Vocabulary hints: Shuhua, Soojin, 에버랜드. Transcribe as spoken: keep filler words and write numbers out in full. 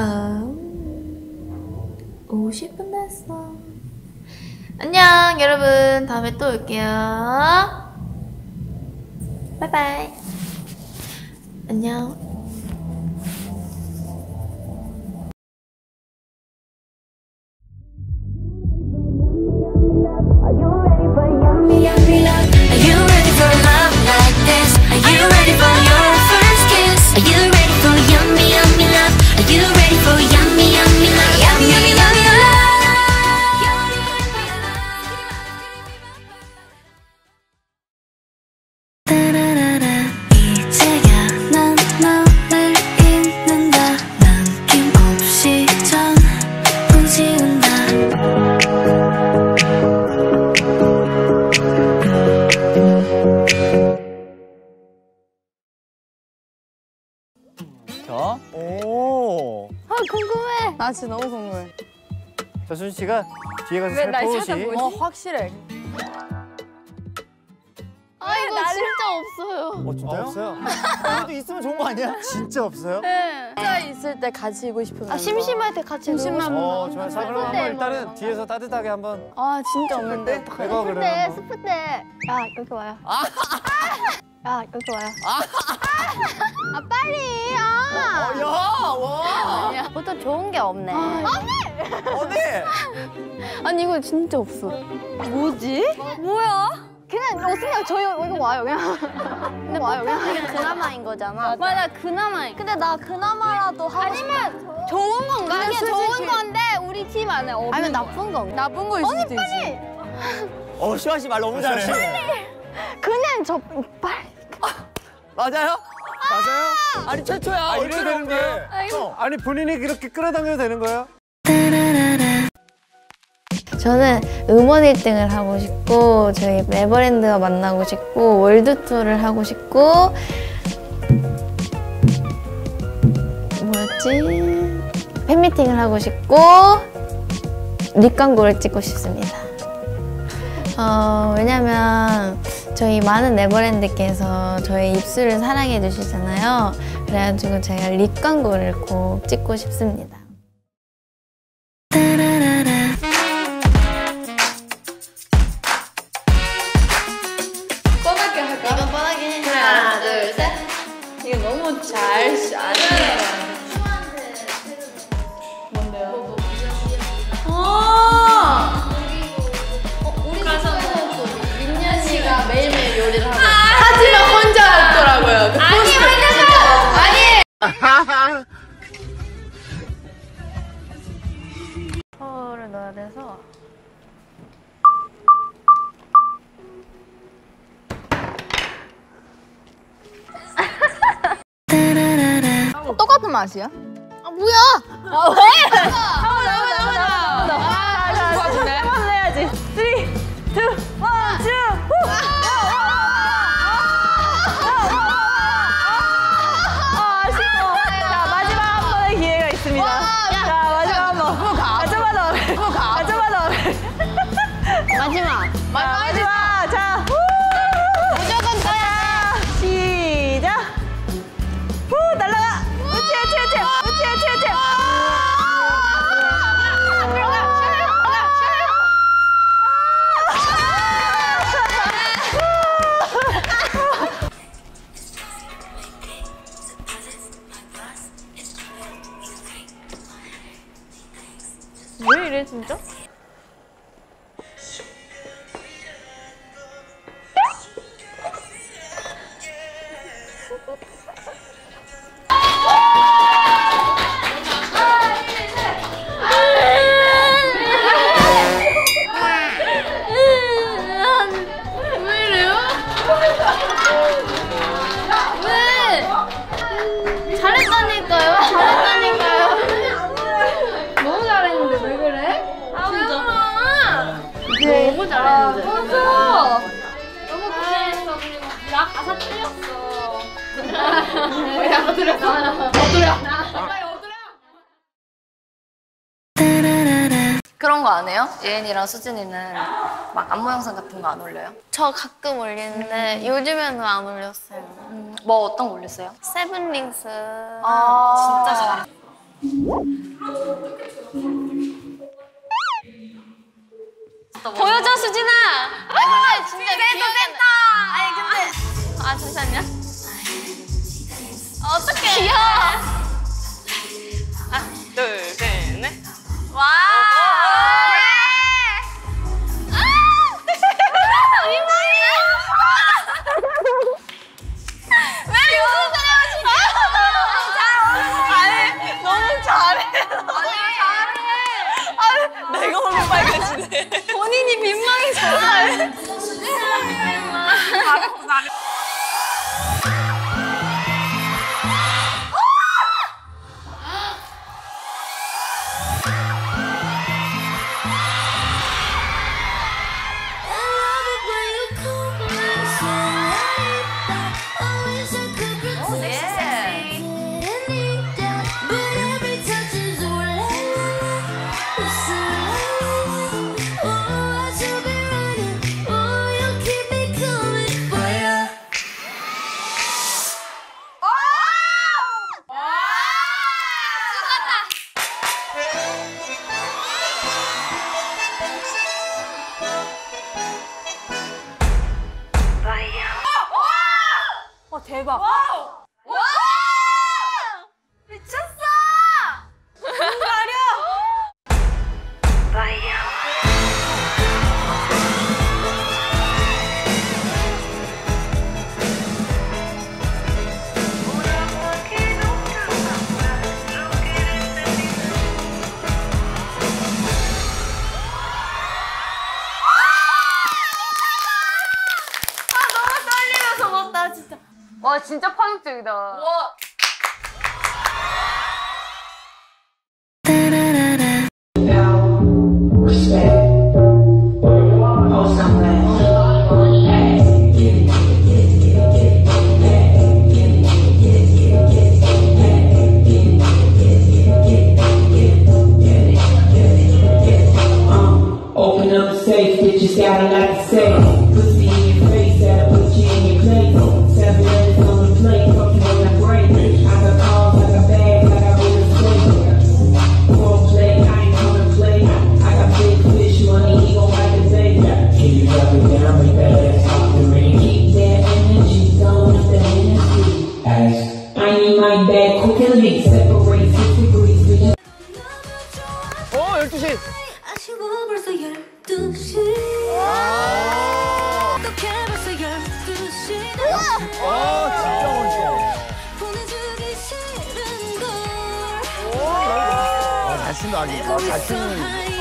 아, 오십 분 됐어. 안녕 여러분, 다음에 또 올게요. 바이바이. 안녕. 나 진짜 너무 궁금해. 자, 수진 씨가 뒤에 가서 살펴보지. 어, 확실해. 아, 이거 나를... 진짜 없어요. 어, 진짜요? 아, 없어요? 그래도 있으면 좋은 거 아니야? 진짜 없어요? 네. 혼자 있을 때 가지고 싶은. 아, 심심할 때 같이 심심한 거. 어, 좋아요. 자, 그럼 한번 일단은 뭐, 뒤에서 따뜻하게 한번. 아, 진짜 없는데? 내가 그러면 때, 슬플 때. 야, 여기 와요. 아! 야, 여기 와요. 아! 아, 빨리! 아! 어, 야! 와! 아니야. 보통 좋은 게 없네. 아, 언니! 언니! 아니, 이거 진짜 없어. 뭐지? 뭐야? 그냥 없으면 저희 여기 와요, 그냥. 근데 와요, 그냥. 이게 그나마인 거잖아. 맞아, 맞아, 그나마. 근데 나 그나마라도 하고 아니면 싶어. 좋은 건가? 이게 좋은 건데 우리 팀 안에 없는 아니면 나쁜 건가? 나쁜 거일 수도 있지. 언니, 빨리! 어, 슈아 씨 말 너무 잘해. 빨리! 그냥 저 빨리. 맞아요? 맞아요? 아! 아니 최초야. 아, 이렇게 되는 거예요? 어. 아니 본인이 이렇게 끌어당겨도 되는 거예요? 저는 음원 일 등을 하고 싶고, 저희 에버랜드와 만나고 싶고, 월드투어를 하고 싶고, 뭐였지? 팬미팅을 하고 싶고, 립 광고를 찍고 싶습니다. 어, 왜냐면 저희 많은 에버랜드께서 저의 입술을 사랑해 주시잖아요. 그래가지고 제가 립 광고를 꼭 찍고 싶습니다. 뻔하게 할까? 이건 뻔하게 해. 하나, 둘, 셋. 이거 너무 잘 안 해. 파워를 넣어야 돼서. 어, 똑같은 맛이야? 아, 뭐야? 아, 왜? 파워 넣어, 넣어, 넣어. 아, 나 진짜 한 번 해야지. 쓰리, 투, 원, 투. 마지막! 마지막! 자! 무조건 떠야! 시작! 후! 날라가! 그치! 그치! 그치! 그치! 그치! 들어가! 들어가! 들어가! 왜 이래 진짜? 그런 거 안 해요? 예은이랑 수진이는 막 안무 영상 같은 거 안 올려요? 저 가끔 올리는데 음. 요즘에는 안 올렸어요. 음. 뭐 어떤 거 올렸어요? 세븐링스. 아, 진짜 잘. 보여줘 수진아. 아 근데 진짜 귀엽다. 아니 근데 아 잠시만요. 아, 어떡해. 귀여워. 하나, 둘, 셋, 넷. 와. 네. 아! 민망해. 왜 무슨 소리야 진짜. 아니 너무 잘해. 아니 잘해. 아니 내가 오늘 빨개지네. 본인이 민망해서. 잘했어 잘했어. 대박. 와우! 와! 미쳤어! 눈 가려! 바이오. 아, 너무 떨리면서 봤다, 진짜. 와 진짜 파격적이다. 와. Open up the safe, bitches got a lot to say. Put me in your face, I'll put you in your place. 자신도 아니고 자신이